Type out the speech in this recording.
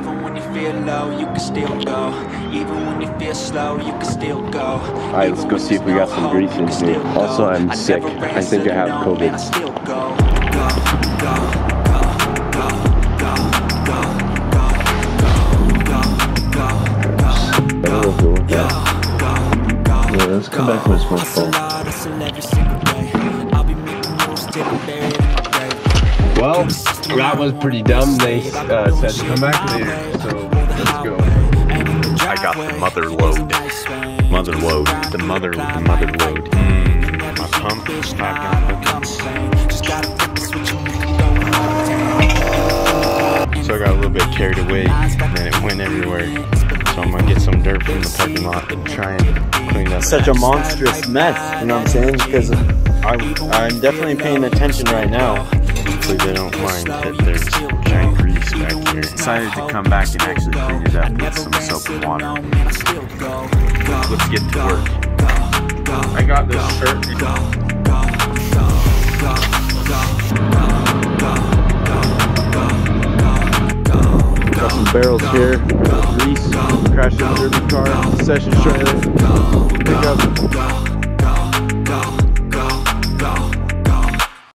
Even when you feel low, you can still go. Even when you feel slow, you can still go. Alright, let's go see if we got some grease in here. Also, I'm sick. I think I have COVID. Yeah, let's come back with this one. Well, that was pretty dumb. They said to come back later, so let's go. I got the mother load. Mother load. The mother load. My pump is not gonna look. So I got a little bit carried away, and then it went everywhere. So I'm gonna get some dirt from the parking lot and try and clean up. Such a monstrous mess, you know what I'm saying? Because I'm definitely paying attention right now. They don't mind that there's giant grease back here. Decided to come back and actually clean it up with some soap and water. Let's get to work. I got this shirt. Got some barrels here. Grease. Crashed into the car. Session trailer. Pick up.